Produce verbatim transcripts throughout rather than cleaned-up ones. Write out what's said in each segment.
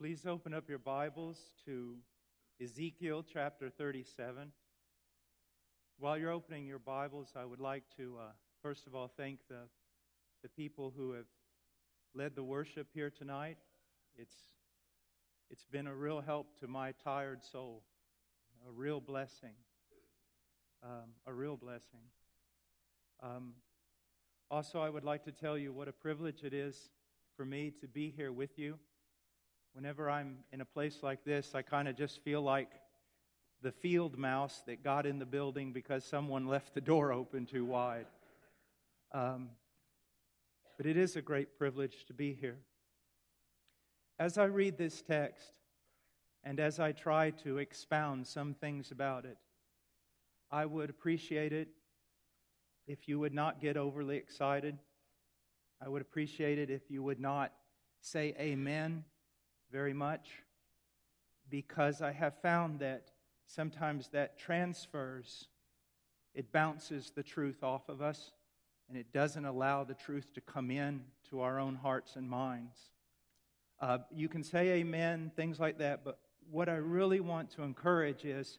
Please open up your Bibles to Ezekiel chapter thirty-seven. While you're opening your Bibles, I would like to, uh, first of all, thank the, the people who have led the worship here tonight. It's, it's been a real help to my tired soul, a real blessing, um, a real blessing. Um, also, I would like to tell you what a privilege it is for me to be here with you. Whenever I'm in a place like this, I kind of just feel like the field mouse that got in the building because someone left the door open too wide. Um, but it is a great privilege to be here. As I read this text, and as I try to expound some things about it, I would appreciate it if you would not get overly excited. I would appreciate it if you would not say amen very much, because I have found that sometimes that transfers, it bounces the truth off of us, and it doesn't allow the truth to come in to our own hearts and minds. Uh, you can say amen, things like that, but what I really want to encourage is,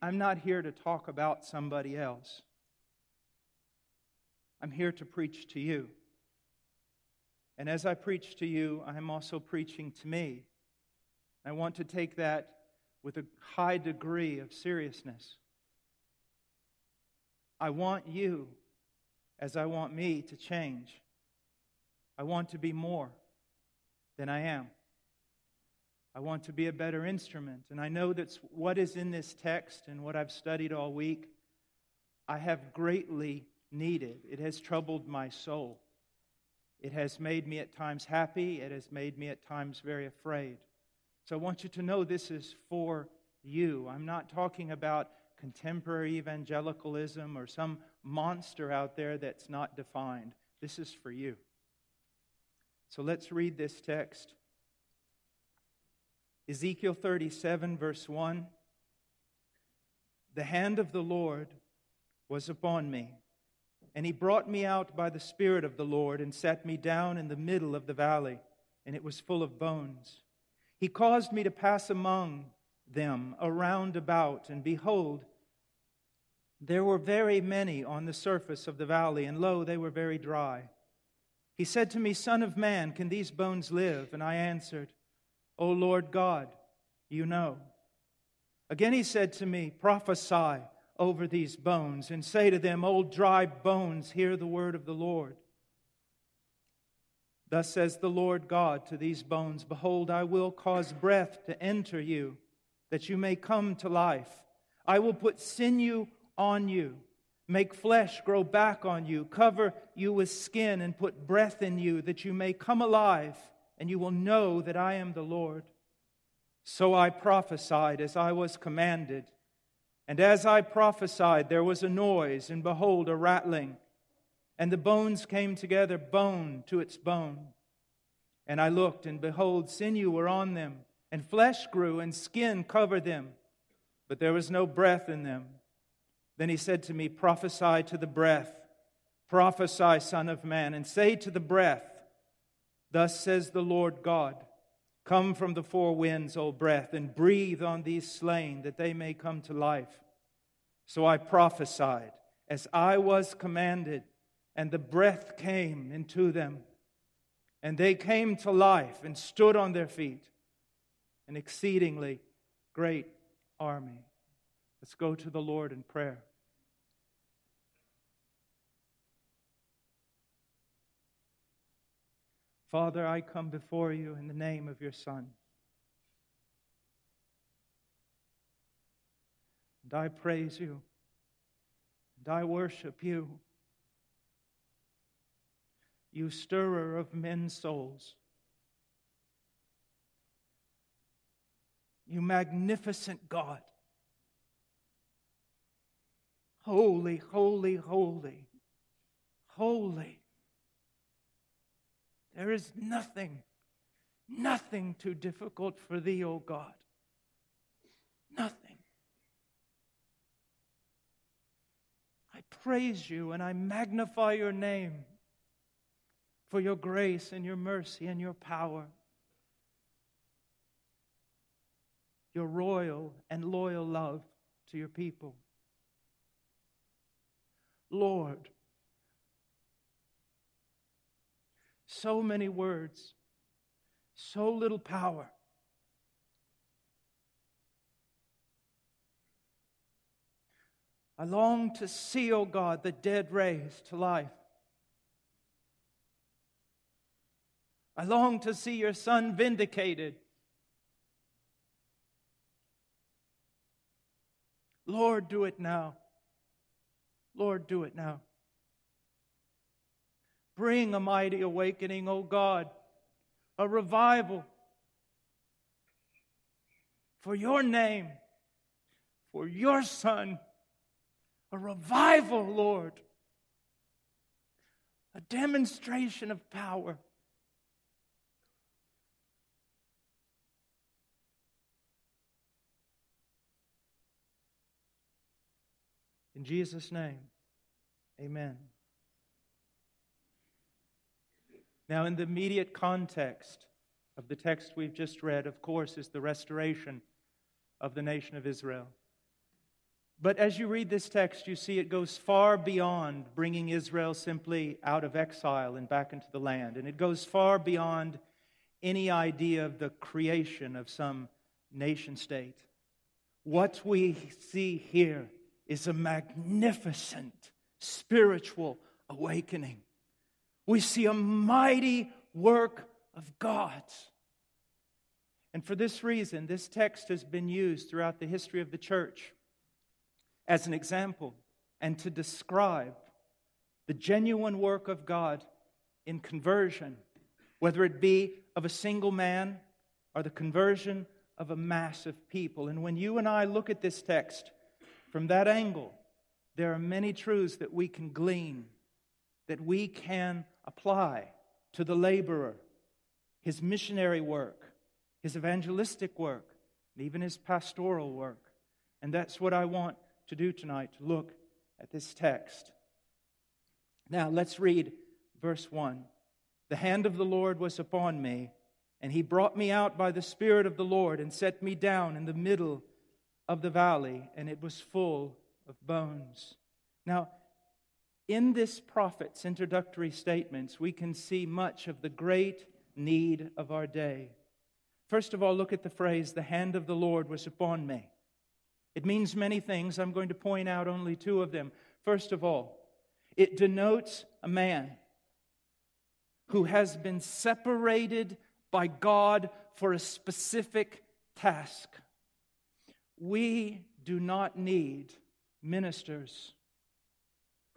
I'm not here to talk about somebody else. I'm here to preach to you. And as I preach to you, I am also preaching to me. I want to take that with a high degree of seriousness. I want you, as I want me, to change. I want to be more than I am. I want to be a better instrument. And I know that's what is in this text and what I've studied all week, I have greatly needed. It has troubled my soul. It has made me at times happy. It has made me at times very afraid. So I want you to know this is for you. I'm not talking about contemporary evangelicalism or some monster out there that's not defined. This is for you. So let's read this text. Ezekiel thirty-seven, verse one. The hand of the Lord was upon me, and he brought me out by the Spirit of the Lord and sat me down in the middle of the valley, and it was full of bones. He caused me to pass among them around about, and behold, there were very many on the surface of the valley, and lo, they were very dry. He said to me, Son of man, can these bones live? And I answered, O Lord God, you know. Again he said to me, Prophesy over these bones, and say to them, O dry bones, hear the word of the Lord. Thus says the Lord God to these bones, Behold, I will cause breath to enter you, that you may come to life. I will put sinew on you, make flesh grow back on you, cover you with skin, and put breath in you, that you may come alive, and you will know that I am the Lord. So I prophesied as I was commanded. And as I prophesied, there was a noise, and behold, a rattling. And the bones came together, bone to its bone. And I looked, and behold, sinew were on them, and flesh grew, and skin covered them. But there was no breath in them. Then he said to me, Prophesy to the breath. Prophesy, Son of man, and say to the breath, Thus says the Lord God, Come from the four winds, O breath, and breathe on these slain, that they may come to life. So I prophesied, as I was commanded, and the breath came into them. And they came to life, and stood on their feet, an exceedingly great army. Let's go to the Lord in prayer. Father, I come before you in the name of your Son. And I praise you. And I worship you. You stirrer of men's souls. You magnificent God. Holy, holy, holy. Holy. There is nothing, nothing too difficult for thee, O God. Nothing. I praise you and I magnify your name for your grace and your mercy and your power. your royal and loyal love to your people. Lord, so many words, so little power. I long to see, O God, the dead raised to life. I long to see your Son vindicated. Lord, do it now. Lord, do it now. Bring a mighty awakening, O God, a revival for your name, for your Son, a revival, Lord, a demonstration of power. In Jesus' name, amen. Now, in the immediate context of the text we've just read, of course, is the restoration of the nation of Israel. But as you read this text, you see it goes far beyond bringing Israel simply out of exile and back into the land. And it goes far beyond any idea of the creation of some nation state. What we see here is a magnificent spiritual awakening. We see a mighty work of God. And for this reason, this text has been used throughout the history of the church as an example and to describe the genuine work of God in conversion, whether it be of a single man or the conversion of a mass of people. And when you and I look at this text from that angle, there are many truths that we can glean, that we can apply to the laborer, his missionary work, his evangelistic work, and even his pastoral work. And that's what I want to do tonight, to look at this text. Now, let's read verse one. The hand of the Lord was upon me, and He brought me out by the Spirit of the Lord and set me down in the middle of the valley, and it was full of bones. Now, in this prophet's introductory statements, we can see much of the great need of our day. First of all, look at the phrase, the hand of the Lord was upon me. It means many things. I'm going to point out only two of them. First of all, it denotes a man who has been separated by God for a specific task. We do not need ministers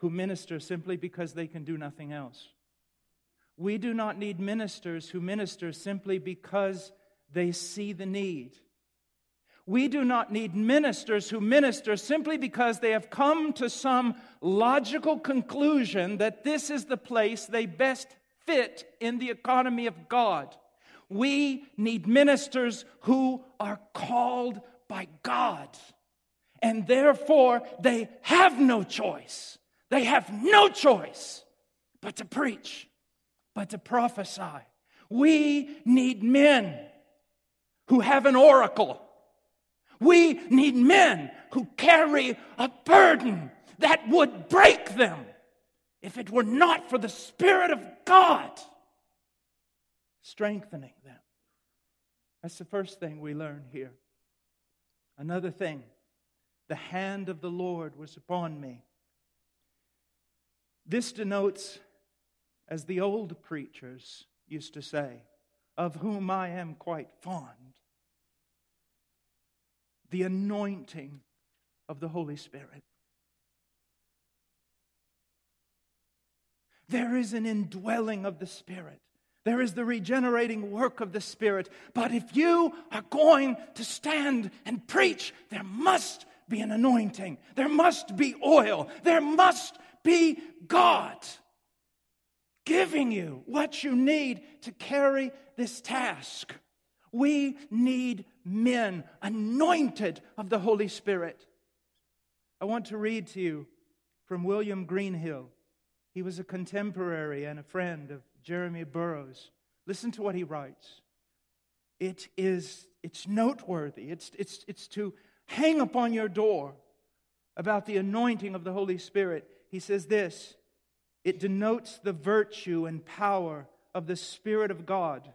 who minister simply because they can do nothing else. We do not need ministers who minister simply because they see the need. We do not need ministers who minister simply because they have come to some logical conclusion that this is the place they best fit in the economy of God. We need ministers who are called by God, and therefore they have no choice. They have no choice but to preach, but to prophesy. We need men who have an oracle. We need men who carry a burden that would break them if it were not for the Spirit of God strengthening them. That's the first thing we learn here. Another thing, the hand of the Lord was upon me. This denotes, as the old preachers used to say, of whom I am quite fond, the anointing of the Holy Spirit. There is an indwelling of the Spirit. There is the regenerating work of the Spirit. But if you are going to stand and preach, there must be an anointing. There must be oil. There must be God giving you what you need to carry this task. We need men anointed of the Holy Spirit. I want to read to you from William Greenhill. He was a contemporary and a friend of Jeremy Burroughs. Listen to what he writes. It is It's noteworthy. It's, it's, it's to hang upon your door about the anointing of the Holy Spirit. He says this, it denotes the virtue and power of the Spirit of God,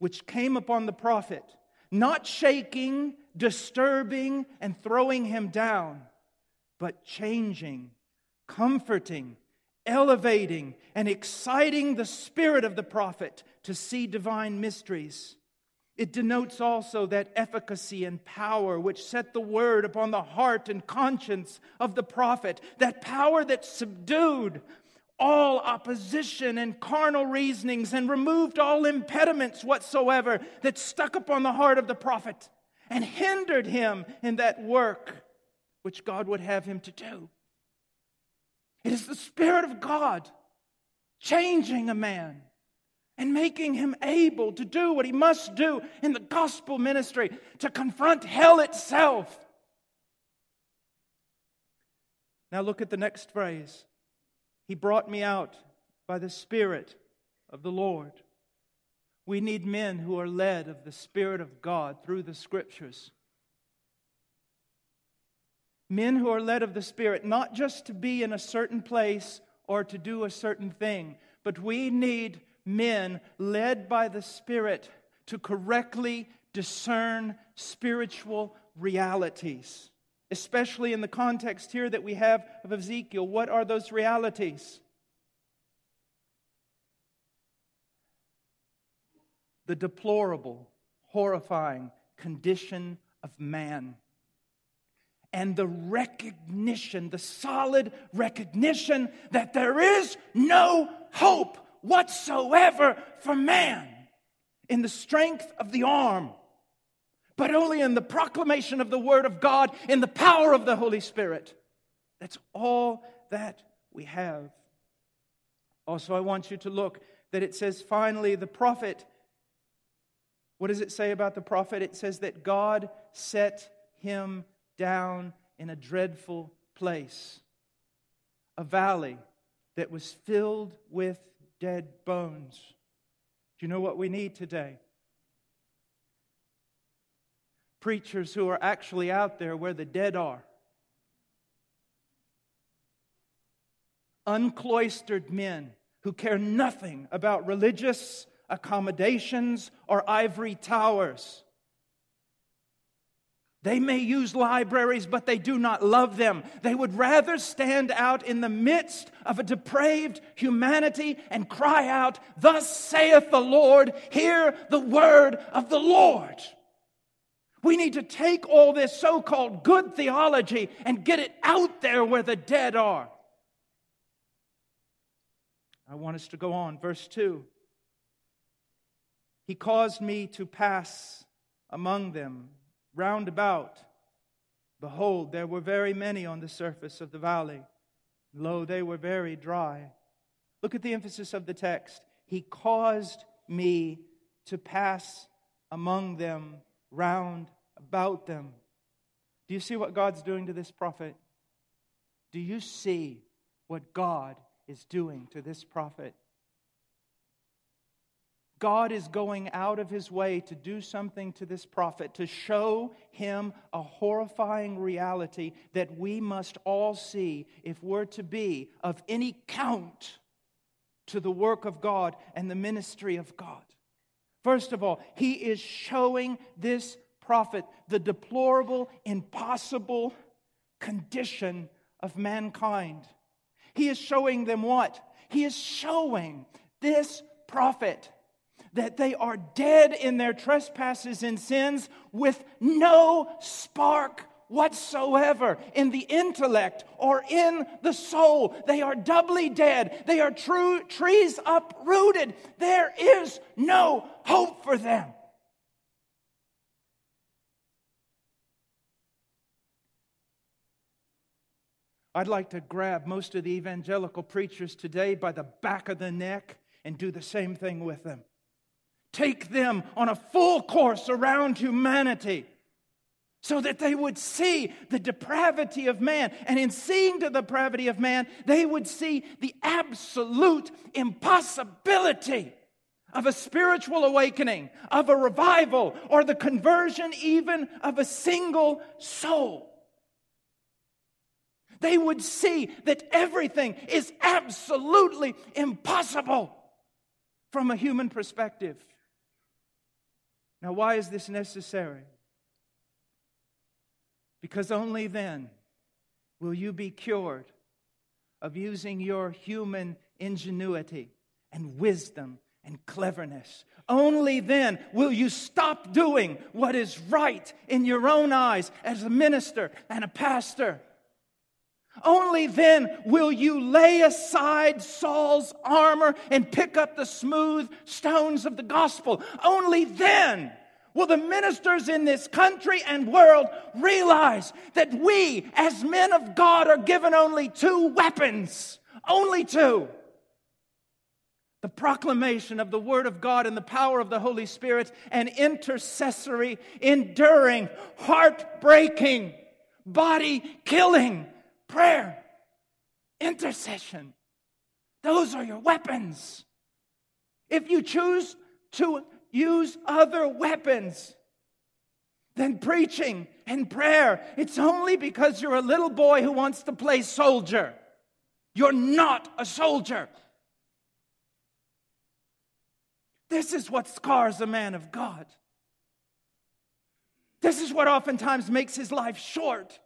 which came upon the prophet, not shaking, disturbing, and throwing him down, but changing, comforting, elevating, and exciting the spirit of the prophet to see divine mysteries. It denotes also that efficacy and power which set the word upon the heart and conscience of the prophet, that power that subdued all opposition and carnal reasonings and removed all impediments whatsoever that stuck upon the heart of the prophet and hindered him in that work which God would have him to do. It is the Spirit of God changing a man and making him able to do what he must do in the gospel ministry, to confront hell itself. Now look at the next phrase. He brought me out by the Spirit of the Lord. We need men who are led of the Spirit of God through the Scriptures. Men who are led of the Spirit, not just to be in a certain place or to do a certain thing, but we need men led by the Spirit to correctly discern spiritual realities. Especially in the context here that we have of Ezekiel. What are those realities? The deplorable, horrifying condition of man. And the recognition, the solid recognition that there is no hope whatsoever for man in the strength of the arm, but only in the proclamation of the Word of God, in the power of the Holy Spirit. That's all that we have. Also, I want you to look that it says, finally, the prophet. What does it say about the prophet? It says that God set him down in a dreadful place, a valley that was filled with dead bones. Do you know what we need today? Preachers who are actually out there where the dead are. Uncloistered men who care nothing about religious accommodations or ivory towers. They may use libraries, but they do not love them. They would rather stand out in the midst of a depraved humanity and cry out, "Thus saith the Lord, hear the word of the Lord." We need to take all this so-called good theology and get it out there where the dead are. I want us to go on. Verse two. He caused me to pass among them. Round about, behold, there were very many on the surface of the valley. Lo, they were very dry. Look at the emphasis of the text. He caused me to pass among them, round about them. Do you see what God's doing to this prophet? Do you see what God is doing to this prophet? God is going out of His way to do something to this prophet, to show him a horrifying reality that we must all see if we're to be of any count to the work of God and the ministry of God. First of all, He is showing this prophet the deplorable, impossible condition of mankind. He is showing them what? He is showing this prophet that they are dead in their trespasses and sins with no spark whatsoever in the intellect or in the soul. They are doubly dead. They are true trees uprooted. There is no hope for them. I'd like to grab most of the evangelical preachers today by the back of the neck and do the same thing with them. Take them on a full course around humanity so that they would see the depravity of man. And in seeing the depravity of man, they would see the absolute impossibility of a spiritual awakening, of a revival, or the conversion even of a single soul. They would see that everything is absolutely impossible from a human perspective. Now, why is this necessary? Because only then will you be cured of using your human ingenuity and wisdom and cleverness. Only then will you stop doing what is right in your own eyes as a minister and a pastor. Only then will you lay aside Saul's armor and pick up the smooth stones of the gospel. Only then will the ministers in this country and world realize that we, as men of God, are given only two weapons. Only two. The proclamation of the Word of God and the power of the Holy Spirit, and intercessory, enduring, heartbreaking, body-killing prayer, intercession. Those are your weapons. If you choose to use other weapons than preaching and prayer, it's only because you're a little boy who wants to play soldier. You're not a soldier. This is what scars a man of God. This is what oftentimes makes his life short.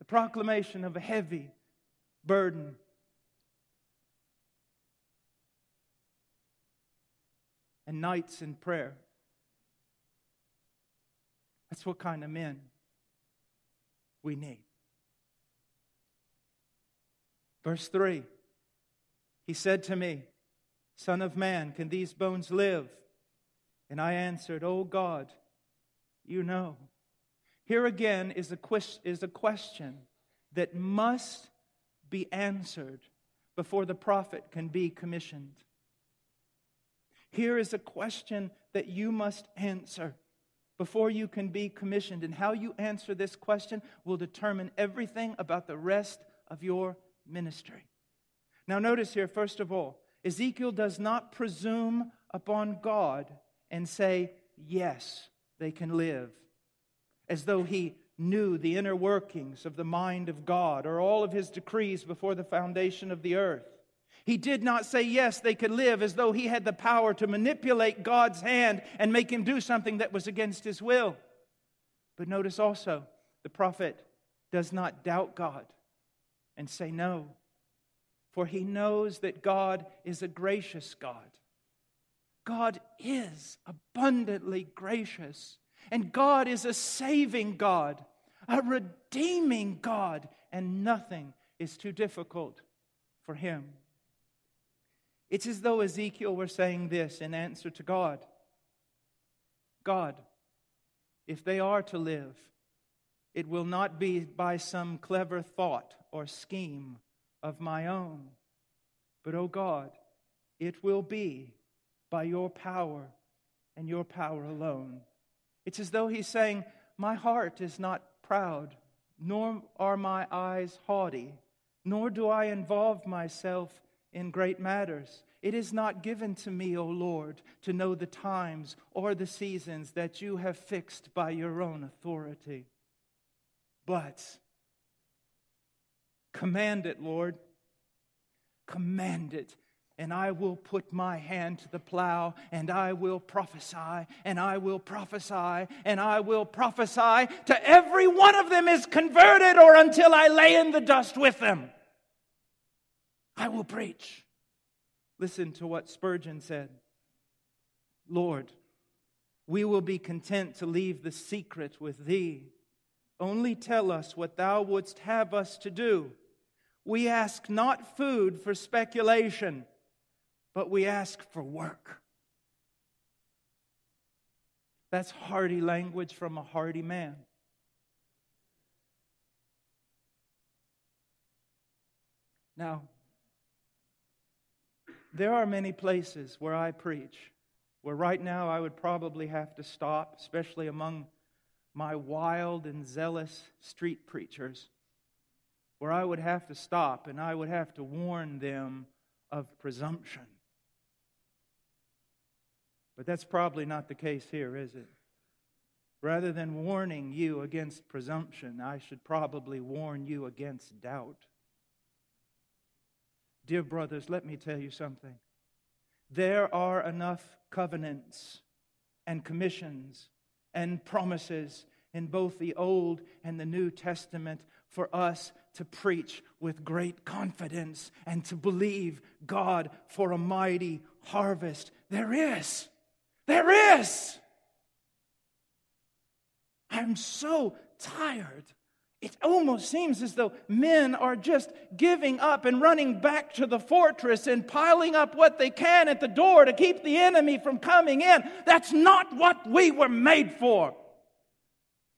The proclamation of a heavy burden. And nights in prayer. That's what kind of men we need. Verse three. He said to me, Son of man, can these bones live? And I answered, O God, you know. Here again is a, quest, is a question that must be answered before the prophet can be commissioned. Here is a question that you must answer before you can be commissioned. And how you answer this question will determine everything about the rest of your ministry. Now notice here, first of all, Ezekiel does not presume upon God and say, yes, they can live, as though he knew the inner workings of the mind of God or all of his decrees before the foundation of the earth. He did not say, yes, they could live, as though he had the power to manipulate God's hand and make him do something that was against his will. But notice also, the prophet does not doubt God and say no. For he knows that God is a gracious God. God is abundantly gracious. And God is a saving God, a redeeming God. And nothing is too difficult for Him. It's as though Ezekiel were saying this in answer to God. God, if they are to live, it will not be by some clever thought or scheme of my own. But, oh God, it will be by your power and your power alone. It's as though he's saying, my heart is not proud, nor are my eyes haughty, nor do I involve myself in great matters. It is not given to me, O Lord, to know the times or the seasons that you have fixed by your own authority. But command it, Lord. Command it. And I will put my hand to the plow, and I will prophesy, and I will prophesy, and I will prophesy till every one of them is converted, or until I lay in the dust with them. I will preach. Listen to what Spurgeon said. Lord, we will be content to leave the secret with Thee. Only tell us what Thou wouldst have us to do. We ask not food for speculation, but we ask for work. That's hearty language from a hearty man. Now, there are many places where I preach, where right now I would probably have to stop, especially among my wild and zealous street preachers, where I would have to stop and I would have to warn them of presumption. But that's probably not the case here, is it? Rather than warning you against presumption, I should probably warn you against doubt. Dear brothers, let me tell you something. There are enough covenants and commissions and promises in both the Old and the New Testament for us to preach with great confidence and to believe God for a mighty harvest. There is. There is. I'm so tired. It almost seems as though men are just giving up and running back to the fortress and piling up what they can at the door to keep the enemy from coming in. That's not what we were made for.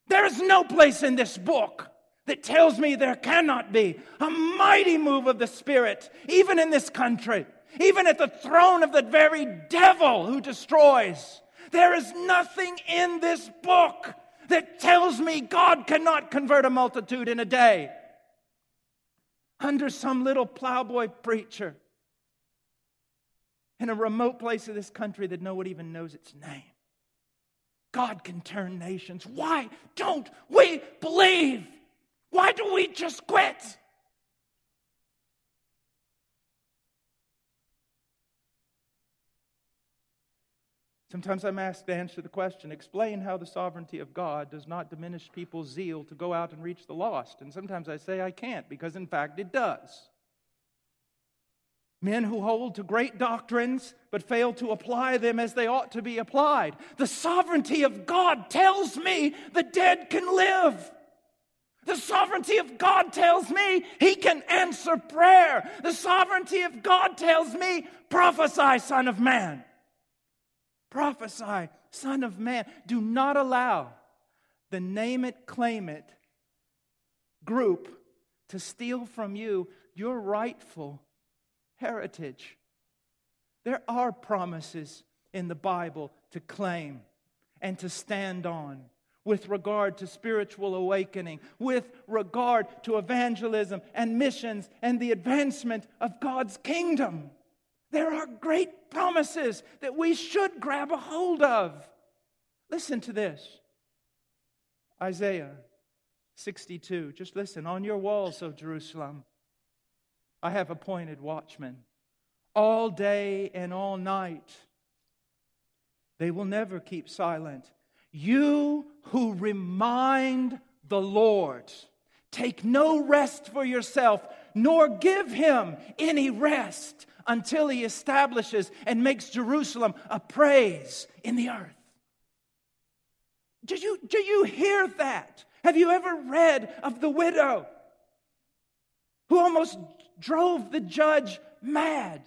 There is no place in this book that tells me there cannot be a mighty move of the Spirit, even in this country, even at the throne of the very devil who destroys. There is nothing in this book that tells me God cannot convert a multitude in a day under some little plowboy preacher in a remote place of this country that no one even knows its name. God can turn nations. Why don't we believe? Why do we just quit? Sometimes I'm asked to answer the question, explain how the sovereignty of God does not diminish people's zeal to go out and reach the lost. And sometimes I say I can't, because in fact it does. Men who hold to great doctrines but fail to apply them as they ought to be applied. The sovereignty of God tells me the dead can live. The sovereignty of God tells me He can answer prayer. The sovereignty of God tells me, prophesy, Son of Man. Prophesy, Son of Man. Do not allow the name it, claim it group to steal from you your rightful heritage. There are promises in the Bible to claim and to stand on with regard to spiritual awakening, with regard to evangelism and missions and the advancement of God's kingdom. There are great promises that we should grab a hold of. Listen to this. Isaiah sixty-two. Just listen. On your walls, O Jerusalem, I have appointed watchmen. All day and all night, they will never keep silent. You who remind the Lord, take no rest for yourself, nor give Him any rest, until He establishes and makes Jerusalem a praise in the earth. Do you, do you hear that? Have you ever read of the widow who almost drove the judge mad?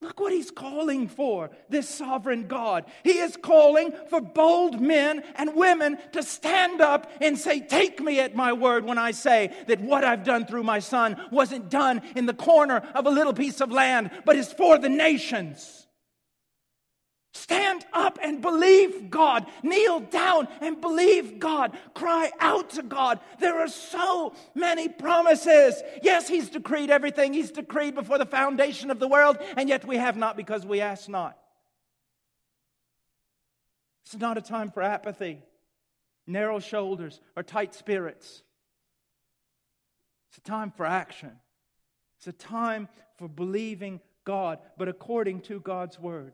Look what He's calling for, this sovereign God. He is calling for bold men and women to stand up and say, take me at my word when I say that what I've done through my Son wasn't done in the corner of a little piece of land, but is for the nations. Stand up and believe God. Kneel down and believe God. Cry out to God. There are so many promises. Yes, He's decreed everything. He's decreed before the foundation of the world, and yet we have not because we ask not. This is not a time for apathy, narrow shoulders, or tight spirits. It's a time for action. It's a time for believing God, but according to God's Word.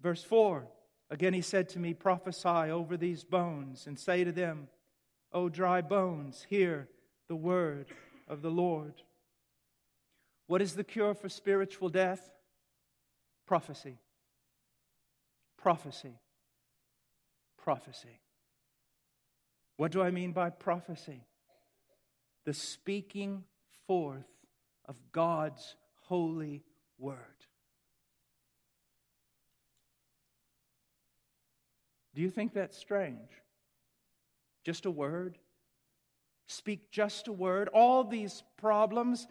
Verse four, again He said to me, prophesy over these bones and say to them, O dry bones, hear the word of the Lord. What is the cure for spiritual death? Prophecy. Prophecy. Prophecy. What do I mean by prophecy? The speaking forth of God's holy word. Do you think that's strange? Just a word? Speak just a word? All these problems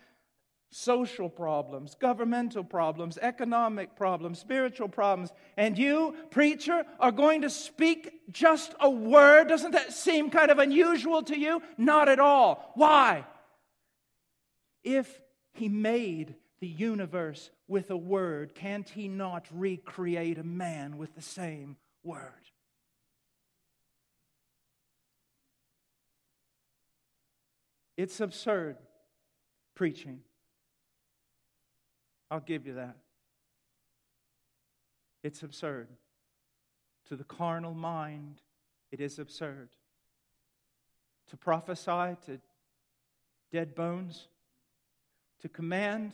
social problems, governmental problems, economic problems, spiritual problems, and you, preacher, are going to speak just a word? Doesn't that seem kind of unusual to you? Not at all. Why? If he made the universe with a word, can't he not recreate a man with the same word? It's absurd preaching. I'll give you that. It's absurd. To the carnal mind, it is absurd. To prophesy to dead bones, to command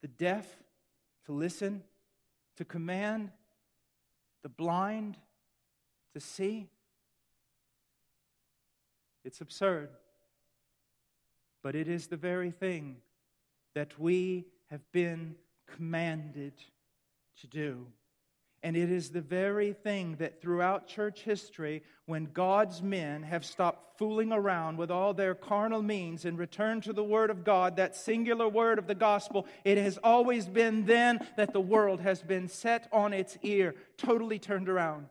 the deaf to listen, to command the blind to see, it's absurd. But it is the very thing that we have been commanded to do. And it is the very thing that throughout church history, when God's men have stopped fooling around with all their carnal means and returned to the Word of God, that singular word of the gospel, it has always been then that the world has been set on its ear, totally turned around.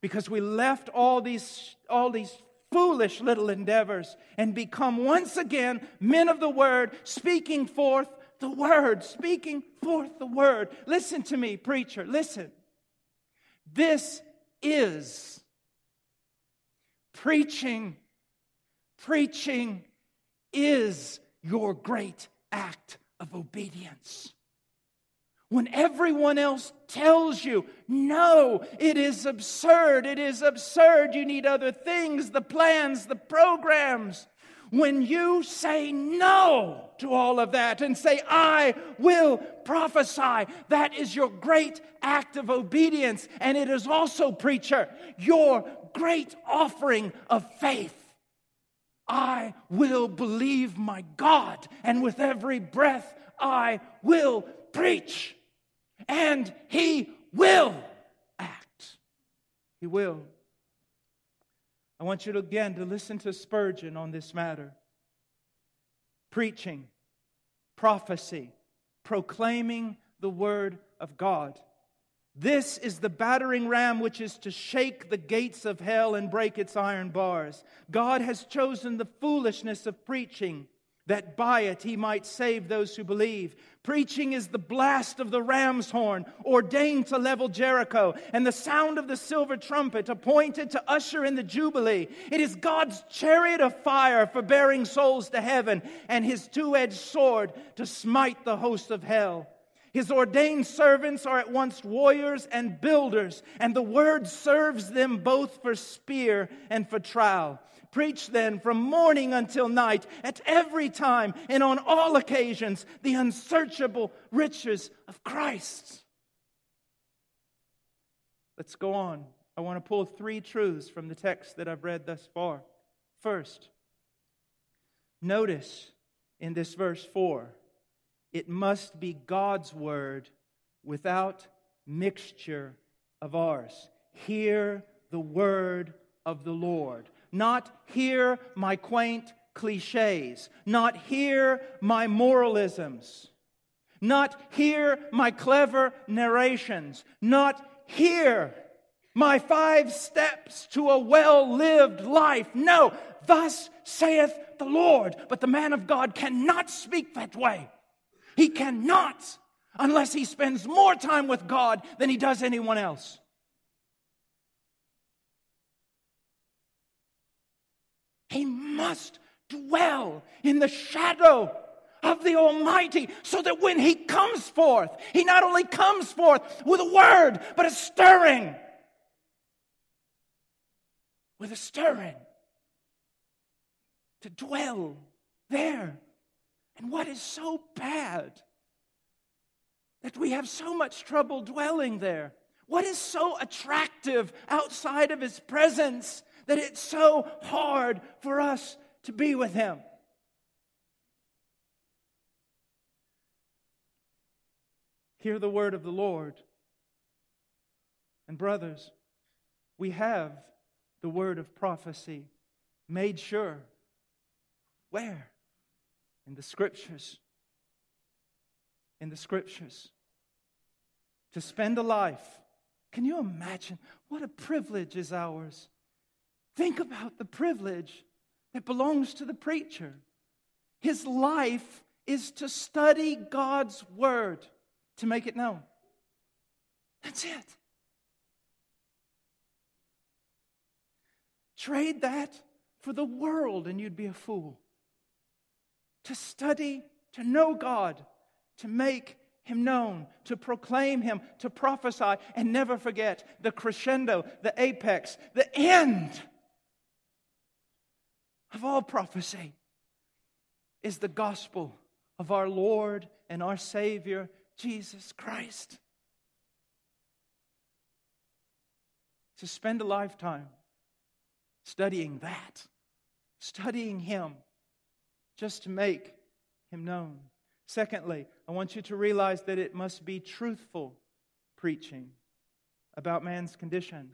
Because we left all these, all these foolish little endeavors and become once again men of the Word, speaking forth the Word, speaking forth the Word. Listen to me, preacher, listen. This is preaching. Preaching is your great act of obedience. When everyone else tells you, no, it is absurd, it is absurd, you need other things, the plans, the programs. When you say no to all of that and say, I will prophesy, that is your great act of obedience. And it is also, preacher, your great offering of faith. I will believe my God, and with every breath I will preach. And He will act. He will. I want you to, again, to listen to Spurgeon on this matter. Preaching, prophecy, proclaiming the Word of God. This is the battering ram which is to shake the gates of hell and break its iron bars. God has chosen the foolishness of preaching, that by it He might save those who believe. Preaching is the blast of the ram's horn, ordained to level Jericho, and the sound of the silver trumpet, appointed to usher in the Jubilee. It is God's chariot of fire for bearing souls to heaven, and His two-edged sword to smite the hosts of hell. His ordained servants are at once warriors and builders, and the Word serves them both for spear and for trowel. Preach then from morning until night, at every time and on all occasions, the unsearchable riches of Christ. Let's go on. I want to pull three truths from the text that I've read thus far. First, notice in this verse four, it must be God's word without mixture of ours. Hear the word of the Lord. Not hear my quaint cliches. Not hear my moralisms. Not hear my clever narrations. Not hear my five steps to a well-lived life. No, thus saith the Lord. But the man of God cannot speak that way. He cannot, unless he spends more time with God than he does anyone else. He must dwell in the shadow of the Almighty, so that when He comes forth, He not only comes forth with a word, but a stirring. With a stirring. To dwell there. And what is so bad that we have so much trouble dwelling there? What is so attractive outside of His presence that it's so hard for us to be with Him? Hear the word of the Lord. And brothers, we have the word of prophecy made sure. Where? In the Scriptures. in the Scriptures. To spend a life. Can you imagine? What a privilege is ours. Think about the privilege that belongs to the preacher. His life is to study God's Word, to make it known. That's it. Trade that for the world and you'd be a fool. To study, to know God, to make Him known, to proclaim Him, to prophesy, and never forget the crescendo, the apex, the end of all prophecy is the gospel of our Lord and our Savior, Jesus Christ. To spend a lifetime studying that, studying Him, just to make Him known. Secondly, I want you to realize that it must be truthful preaching about man's condition.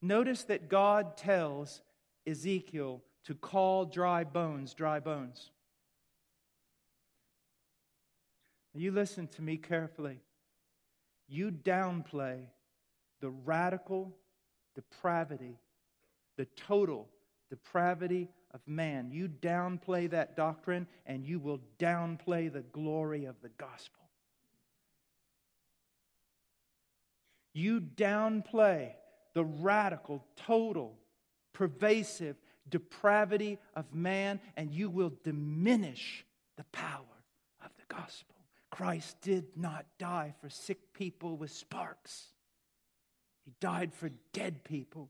Notice that God tells Ezekiel to call dry bones, dry bones. You listen to me carefully. You downplay the radical depravity, the total depravity of man. You downplay that doctrine and you will downplay the glory of the gospel. You downplay the radical, total, pervasive depravity of man and you will diminish the power of the gospel. Christ did not die for sick people with sparks. He died for dead people.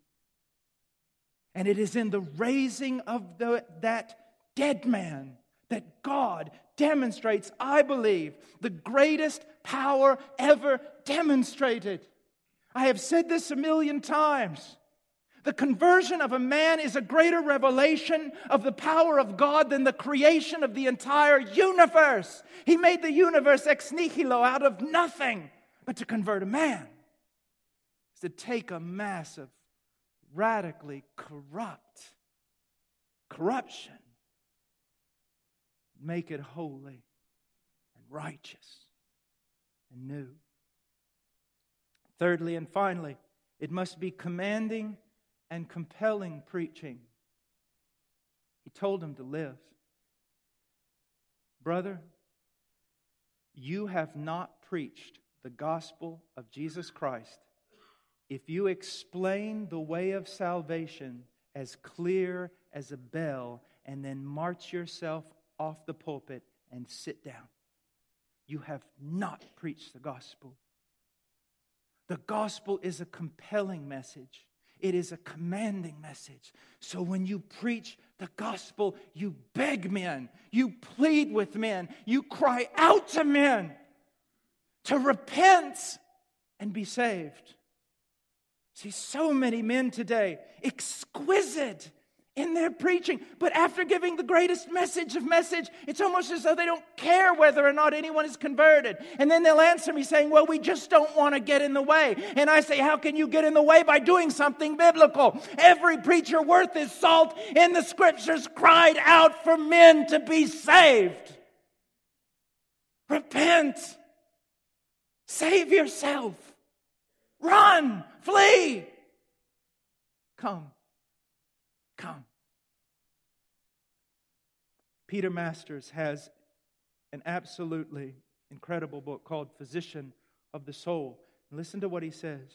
And it is in the raising of the, that dead man that God demonstrates, I believe, the greatest power ever demonstrated. I have said this a million times. The conversion of a man is a greater revelation of the power of God than the creation of the entire universe. He made the universe ex nihilo out of nothing, but to convert a man is to take a massive, radically corrupt corruption, make it holy and righteous and new. Thirdly and finally, it must be commanding and compelling preaching. He told him to live. Brother, you have not preached the gospel of Jesus Christ if you explain the way of salvation as clear as a bell and then march yourself off the pulpit and sit down. You have not preached the gospel. The gospel is a compelling message. It is a commanding message. So when you preach the gospel, you beg men, you plead with men, you cry out to men to repent and be saved. See, so many men today, exquisite in their preaching, but after giving the greatest message of message, it's almost as though they don't care whether or not anyone is converted. And then they'll answer me saying, well, we just don't want to get in the way. And I say, how can you get in the way? By doing something biblical. Every preacher worth his salt in the Scriptures cried out for men to be saved. Repent. Save yourself. Run, flee. Come, come. Peter Masters has an absolutely incredible book called Physician of the Soul. Listen to what he says.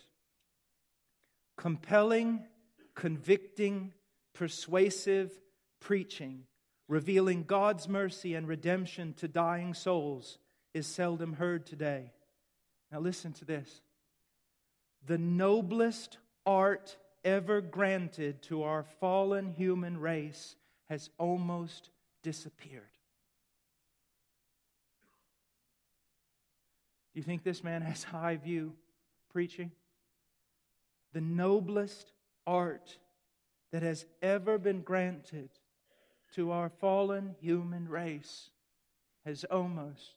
Compelling, convicting, persuasive preaching, revealing God's mercy and redemption to dying souls is seldom heard today. Now listen to this. The noblest art ever granted to our fallen human race has almost disappeared. Do you think this man has high view preaching? The noblest art that has ever been granted to our fallen human race has almost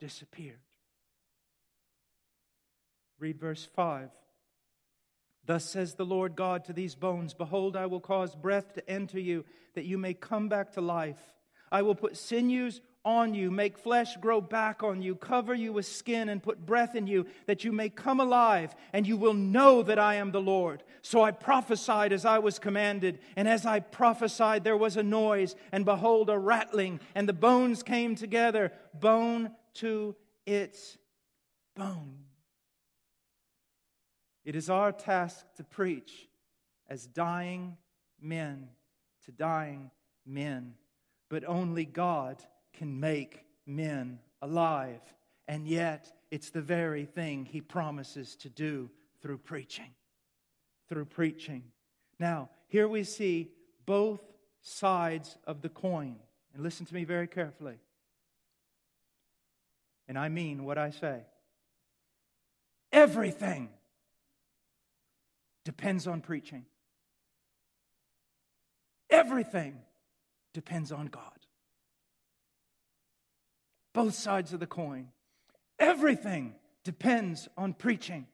disappeared. Read verse five. Thus says the Lord God to these bones, behold, I will cause breath to enter you, that you may come back to life. I will put sinews on you, make flesh grow back on you, cover you with skin and put breath in you, that you may come alive, and you will know that I am the Lord. So I prophesied as I was commanded, and as I prophesied there was a noise, and behold, a rattling, and the bones came together, bone to its bone. It is our task to preach as dying men to dying men, but only God can make men alive. And yet, it's the very thing He promises to do through preaching. Through preaching. Now, here we see both sides of the coin. And listen to me very carefully. And I mean what I say. Everything depends on preaching. Everything depends on God. Both sides of the coin. Everything depends on preaching.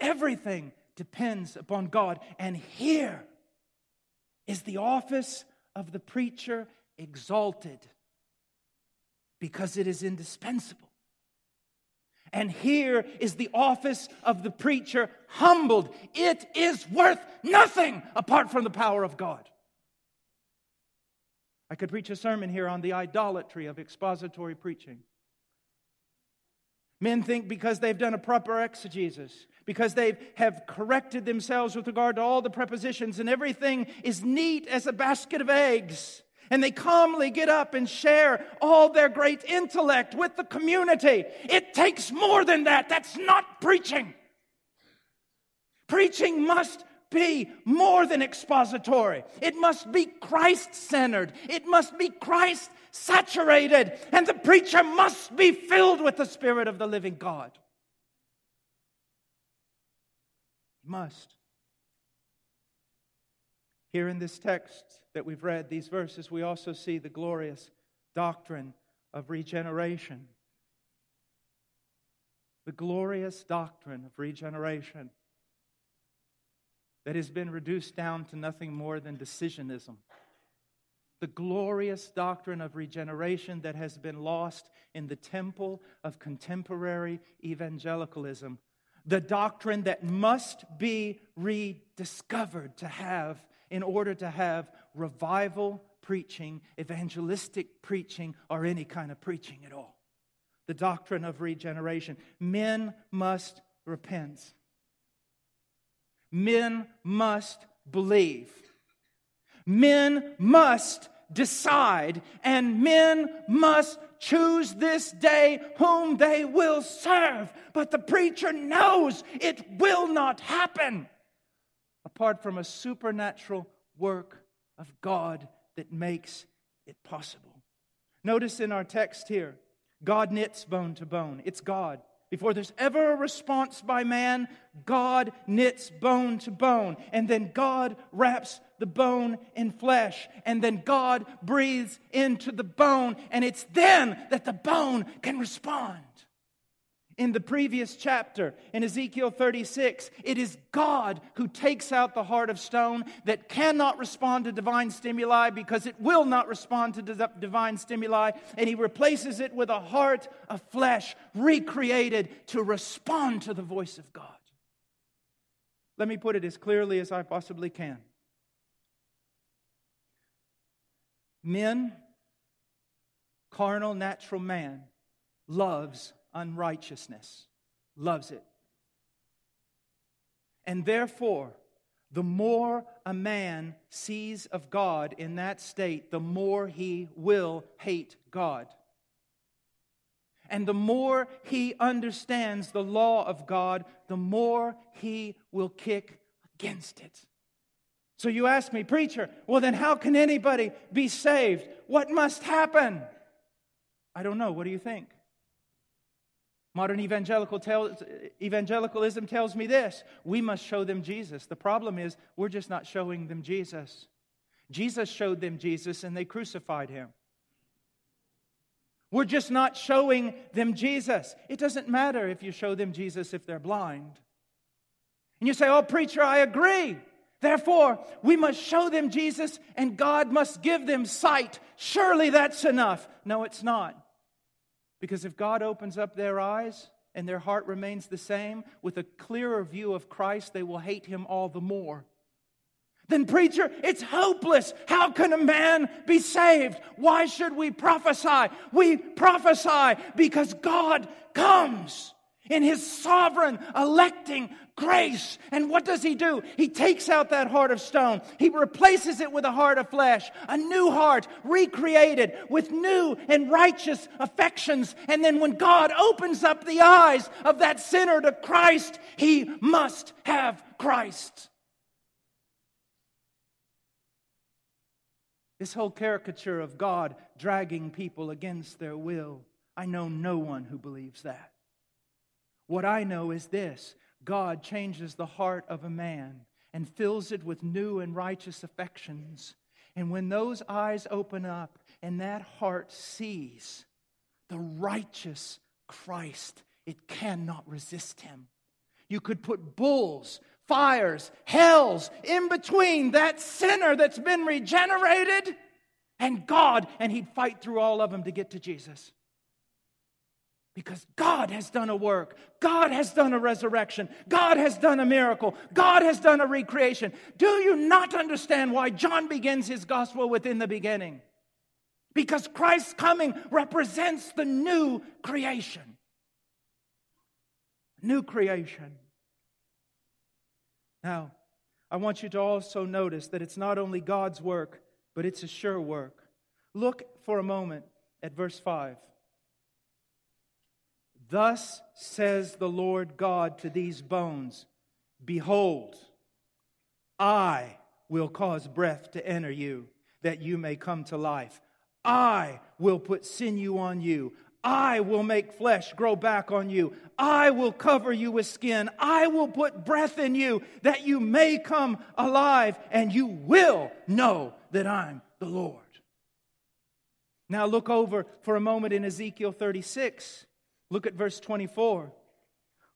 Everything depends upon God. And here is the office of the preacher exalted, because it is indispensable. And here is the office of the preacher humbled. It is worth nothing apart from the power of God. I could preach a sermon here on the idolatry of expository preaching. Men think because they've done a proper exegesis, because they have corrected themselves with regard to all the prepositions, and everything is neat as a basket of eggs, and they calmly get up and share all their great intellect with the community. It takes more than that. That's not preaching. Preaching must be more than expository. It must be Christ-centered. It must be Christ-saturated. And the preacher must be filled with the Spirit of the living God. He must. Here in this text that we've read, these verses, we also see the glorious doctrine of regeneration. The glorious doctrine of regeneration. That has been reduced down to nothing more than decisionism. The glorious doctrine of regeneration that has been lost in the temple of contemporary evangelicalism. The doctrine that must be rediscovered to have, in order to have revival preaching, evangelistic preaching, or any kind of preaching at all. The doctrine of regeneration. Men must repent. Men must believe. Men must decide. And men must choose this day whom they will serve. But the preacher knows it will not happen apart from a supernatural work of God that makes it possible. Notice in our text here, God knits bone to bone. It's God. Before there's ever a response by man, God knits bone to bone. And then God wraps the bone in flesh. And then God breathes into the bone. And it's then that the bone can respond. In the previous chapter, in Ezekiel thirty-six, it is God who takes out the heart of stone that cannot respond to divine stimuli because it will not respond to divine stimuli, and He replaces it with a heart of flesh recreated to respond to the voice of God. Let me put it as clearly as I possibly can. Men, carnal, natural man, loves unrighteousness, loves it. And therefore, the more a man sees of God in that state, the more he will hate God. And the more he understands the law of God, the more he will kick against it. So you ask me, preacher, well then how can anybody be saved? What must happen? I don't know. What do you think? Modern evangelical tells, evangelicalism tells me this. We must show them Jesus. The problem is we're just not showing them Jesus. Jesus showed them Jesus and they crucified Him. We're just not showing them Jesus. It doesn't matter if you show them Jesus if they're blind. And you say, oh, preacher, I agree. Therefore, we must show them Jesus, and God must give them sight. Surely that's enough. No, it's not. Because if God opens up their eyes and their heart remains the same, with a clearer view of Christ, they will hate him all the more. Then, preacher, it's hopeless. How can a man be saved? Why should we prophesy? We prophesy because God comes in his sovereign, electing grace. And what does he do? He takes out that heart of stone. He replaces it with a heart of flesh, a new heart, recreated with new and righteous affections. And then when God opens up the eyes of that sinner to Christ, he must have Christ. This whole caricature of God dragging people against their will, I know no one who believes that. What I know is this: God changes the heart of a man and fills it with new and righteous affections. And when those eyes open up and that heart sees the righteous Christ, it cannot resist him. You could put bulls, fires, hells in between that sinner that's been regenerated and God, and he'd fight through all of them to get to Jesus. Because God has done a work. God has done a resurrection. God has done a miracle. God has done a recreation. Do you not understand why John begins his gospel with "in the beginning"? Because Christ's coming represents the new creation. New creation. Now, I want you to also notice that it's not only God's work, but it's a sure work. Look for a moment at verse five. Thus says the Lord God to these bones, behold, I will cause breath to enter you, that you may come to life. I will put sinew on you. I will make flesh grow back on you. I will cover you with skin. I will put breath in you that you may come alive, and you will know that I'm the Lord. Now look over for a moment in Ezekiel thirty-six. Look at verse twenty-four.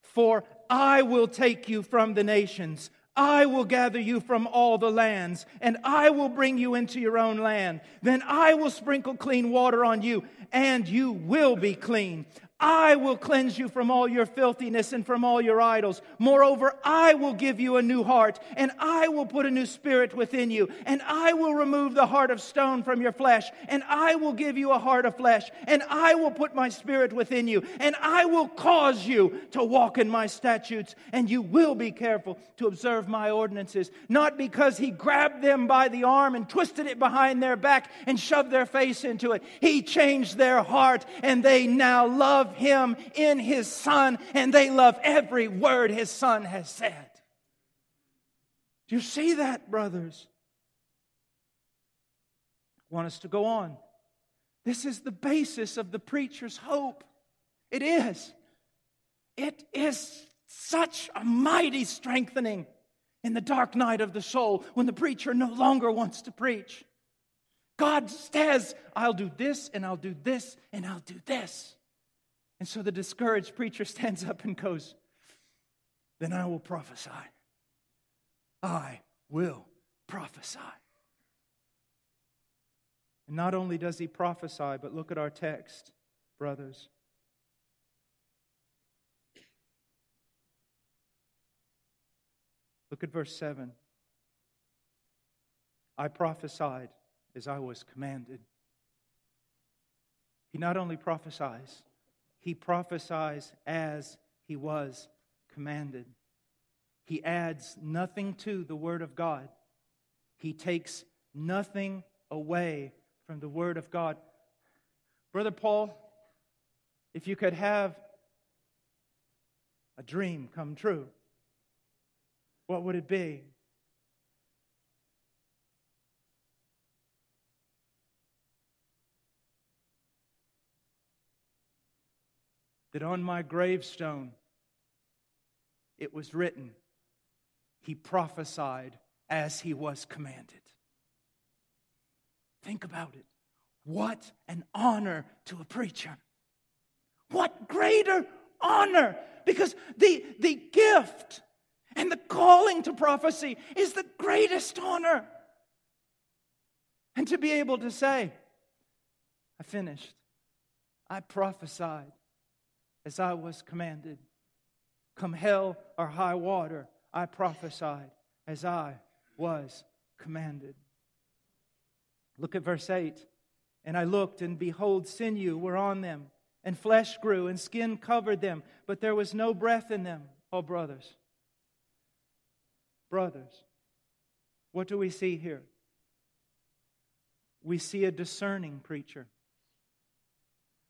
For I will take you from the nations. I will gather you from all the lands, and I will bring you into your own land. Then I will sprinkle clean water on you, and you will be clean. I will cleanse you from all your filthiness and from all your idols. Moreover, I will give you a new heart, and I will put a new spirit within you, and I will remove the heart of stone from your flesh, and I will give you a heart of flesh, and I will put my spirit within you, and I will cause you to walk in my statutes, and you will be careful to observe my ordinances. Not because he grabbed them by the arm and twisted it behind their back and shoved their face into it. He changed their heart, and they now love him in his Son, and they love every word his Son has said. Do you see that, brothers? I want us to go on. This is the basis of the preacher's hope. It is. It is such a mighty strengthening in the dark night of the soul when the preacher no longer wants to preach. God says, I'll do this, and I'll do this, and I'll do this. And so the discouraged preacher stands up and goes, then I will prophesy. I will prophesy. And not only does he prophesy, but look at our text, brothers. Look at verse seven. I prophesied as I was commanded. He not only prophesies, he prophesies as he was commanded. He adds nothing to the Word of God. He takes nothing away from the Word of God. Brother Paul, if you could have a dream come true, what would it be? That on my gravestone it was written, he prophesied as he was commanded. Think about it. What an honor to a preacher. What greater honor! Because the, the gift And the calling to prophecy is the greatest honor. And to be able to say, I finished. I prophesied as I was commanded. Come hell or high water, I prophesied as I was commanded. Look at verse eight. And I looked, and behold, sinew were on them, and flesh grew, and skin covered them, but there was no breath in them. Oh, brothers. Brothers. What do we see here? We see a discerning preacher.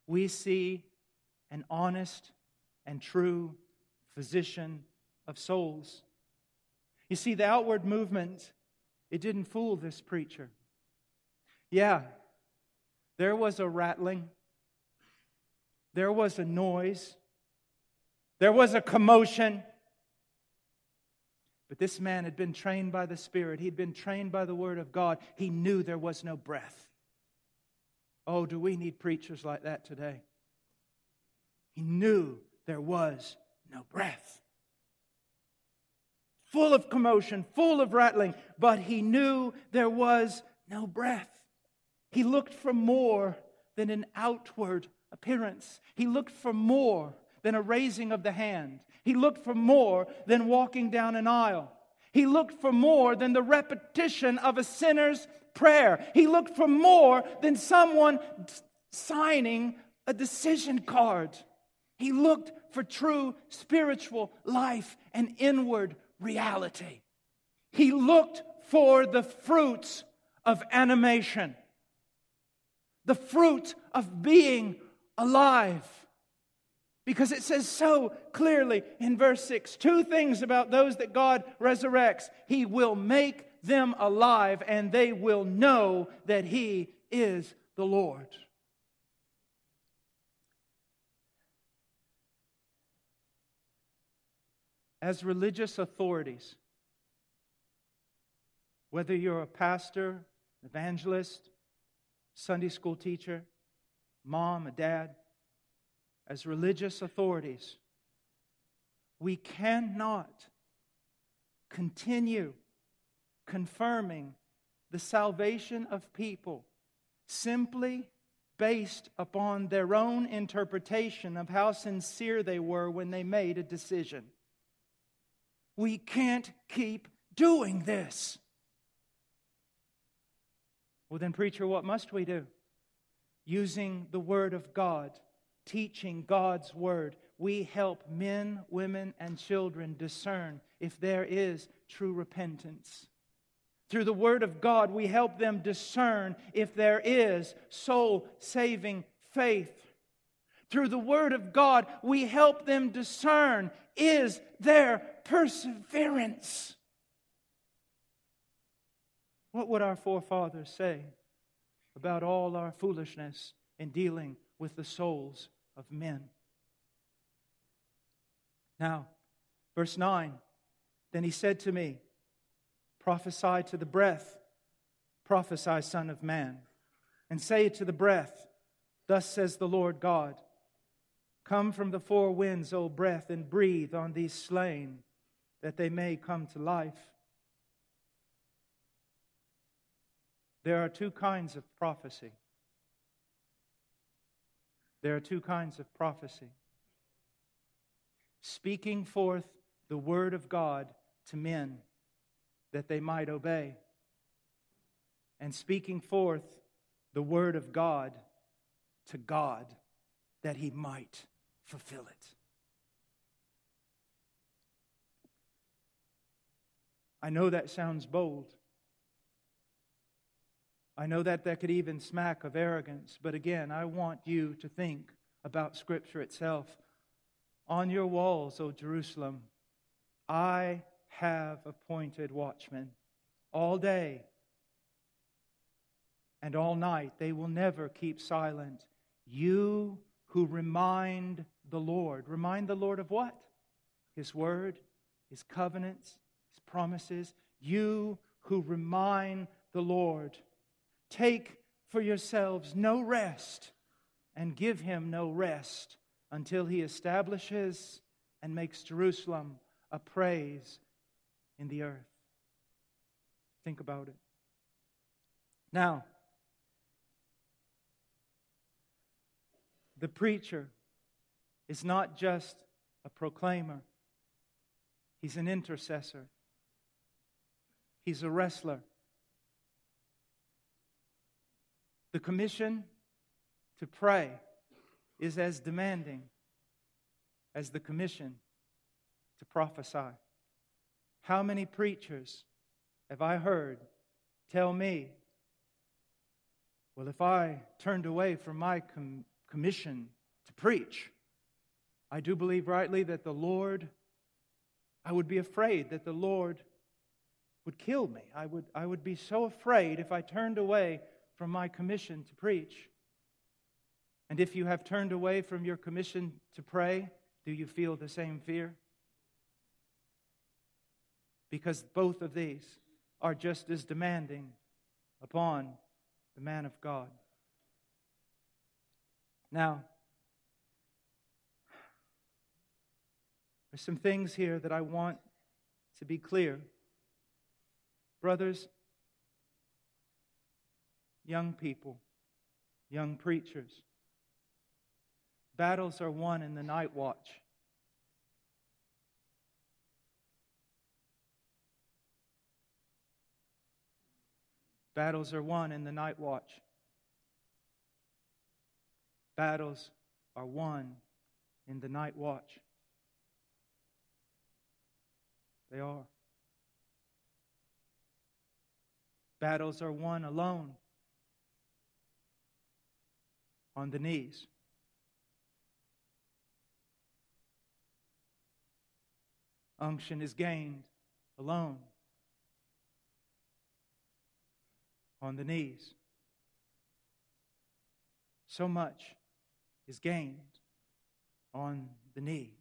We see an honest and true physician of souls. You see, the outward movement, it didn't fool this preacher. Yeah, there was a rattling. There was a noise. There was a commotion. But this man had been trained by the Spirit. He'd been trained by the Word of God. He knew there was no breath. Oh, do we need preachers like that today? He knew there was no breath. Full of commotion, full of rattling, but he knew there was no breath. He looked for more than an outward appearance. He looked for more than a raising of the hand. He looked for more than walking down an aisle. He looked for more than the repetition of a sinner's prayer. He looked for more than someone signing a decision card. He looked for true spiritual life and inward reality. He looked for the fruits of animation. The fruit of being alive. Because it says so clearly in verse six, two things about those that God resurrects. He will make them alive, and they will know that He is the Lord. As religious authorities, whether you're a pastor, evangelist, Sunday school teacher, mom, a dad, as religious authorities, we cannot continue confirming the salvation of people simply based upon their own interpretation of how sincere they were when they made a decision. We can't keep doing this. Well then, preacher, what must we do? Using the Word of God, teaching God's Word, we help men, women, and children discern if there is true repentance. Through the Word of God, we help them discern if there is soul-saving faith. Through the Word of God, we help them discern, is there perseverance? What would our forefathers say about all our foolishness in dealing with the souls of men? Now, verse nine, then he said to me, prophesy to the breath, prophesy, Son of Man, and say to the breath, thus says the Lord God, come from the four winds, O breath, and breathe on these slain, that they may come to life. There are two kinds of prophecy. There are two kinds of prophecy. Speaking forth the Word of God to men that they might obey, and speaking forth the Word of God to God that He might fulfill it. I know that sounds bold. I know that that could even smack of arrogance, but again, I want you to think about Scripture itself. On your walls, O Jerusalem, I have appointed watchmen. All day and all night they will never keep silent. You who remind the Lord. Remind the Lord of what? His Word, His covenants, His promises. You who remind the Lord. Take for yourselves no rest, and give Him no rest until He establishes and makes Jerusalem a praise in the earth. Think about it. Now, the preacher is not just a proclaimer. He's an intercessor. He's a wrestler. The commission to pray is as demanding as the commission to prophesy. How many preachers have I heard tell me, well, if I turned away from my com- commission to preach, I do believe rightly that the Lord, I would be afraid that the Lord would kill me. I would, I would be so afraid if I turned away from my commission to preach. And if you have turned away from your commission to pray, do you feel the same fear? Because both of these are just as demanding upon the man of God. Now, there's some things here that I want to be clear. Brothers, young people, young preachers, battles are won in the night watch. Battles are won in the night watch. Battles are won in the night watch. They are. Battles are won alone, on the knees. Unction is gained alone, on the knees. So much is gained on the knees.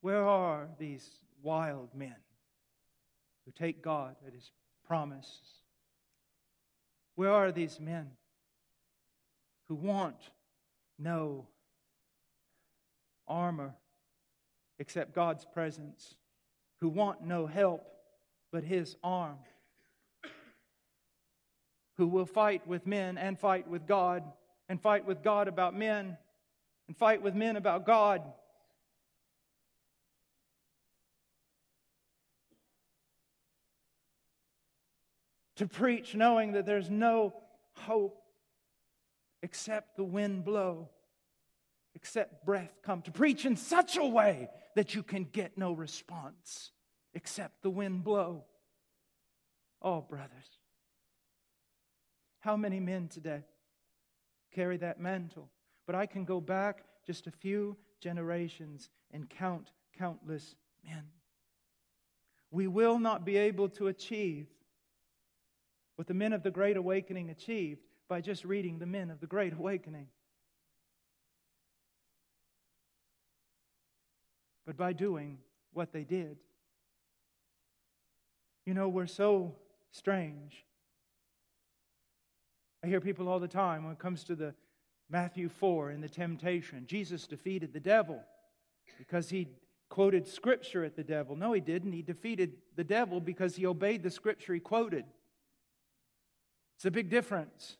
Where are these wild men who take God at His promises? Where are these men who want no armor except God's presence, who want no help but His arm, who will fight with men and fight with God, and fight with God about men, and fight with men about God? To preach knowing that there's no hope except the wind blow, except breath come. To preach in such a way that you can get no response except the wind blow. Oh, brothers, how many men today carry that mantle? But I can go back just a few generations and count countless men. We will not be able to achieve what the men of the Great Awakening achieved by just reading the men of the Great Awakening, but by doing what they did. You know, we're so strange. I hear people all the time when it comes to the Matthew four and the temptation. Jesus defeated the devil because He quoted Scripture at the devil. No, He didn't. He defeated the devil because He obeyed the Scripture He quoted. It's a big difference.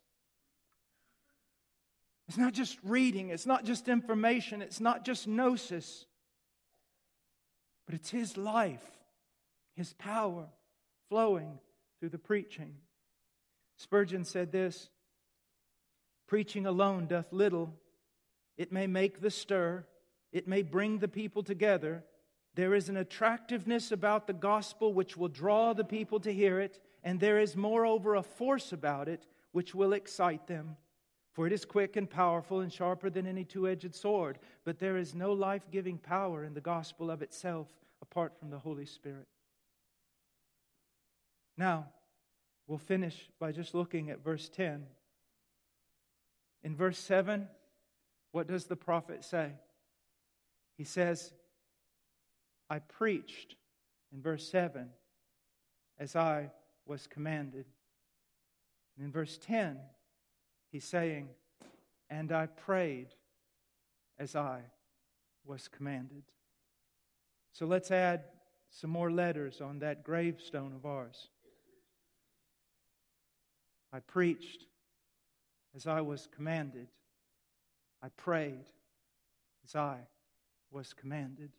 It's not just reading. It's not just information. It's not just gnosis. But it's His life, His power flowing through the preaching. Spurgeon said this, "Preaching alone doth little. It may make the stir. It may bring the people together. There is an attractiveness about the gospel which will draw the people to hear it. And there is moreover a force about it which will excite them. For it is quick and powerful and sharper than any two-edged sword. But there is no life-giving power in the gospel of itself apart from the Holy Spirit." Now, we'll finish by just looking at verse ten. In verse seven, what does the prophet say? He says, "I preached," in verse seven, "as I was commanded." And in verse ten, he's saying, "And I prayed as I was commanded." So let's add some more letters on that gravestone of ours. I preached as I was commanded. I prayed as I was commanded.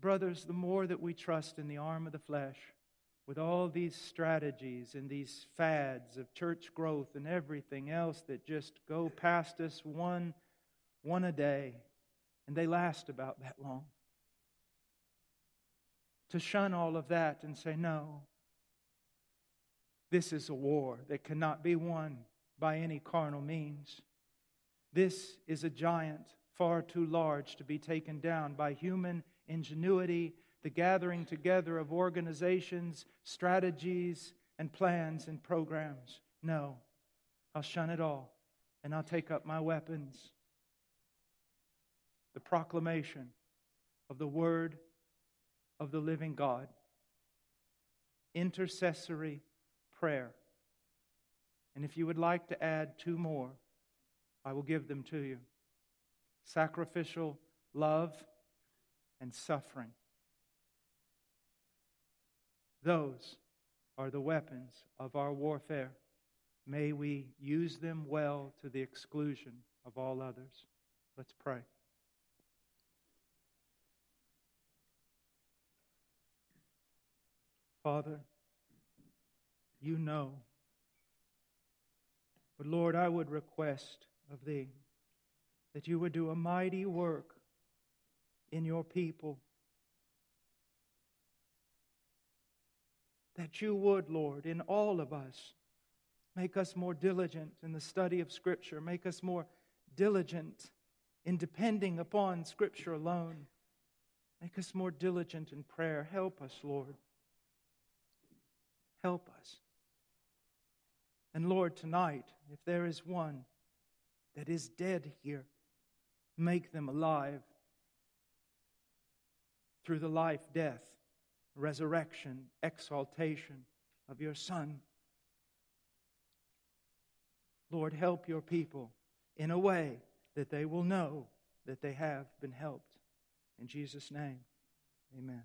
Brothers, the more that we trust in the arm of the flesh, with all these strategies and these fads of church growth and everything else that just go past us one, one a day, and they last about that long. To shun all of that and say, no, this is a war that cannot be won by any carnal means. This is a giant far too large to be taken down by human ingenuity, the gathering together of organizations, strategies, and plans and programs. No, I'll shun it all, and I'll take up my weapons. The proclamation of the Word of the living God. Intercessory prayer. And if you would like to add two more, I will give them to you. Sacrificial love and suffering. Those are the weapons of our warfare. May we use them well to the exclusion of all others. Let's pray. Father, you know. But Lord, I would request of Thee that You would do a mighty work in Your people. That You would, Lord, in all of us, make us more diligent in the study of Scripture. Make us more diligent in depending upon Scripture alone. Make us more diligent in prayer. Help us, Lord. Help us. And Lord, tonight, if there is one that is dead here, make them alive through the life, death, resurrection, exaltation of Your Son. Lord, help Your people in a way that they will know that they have been helped. In Jesus' name, amen.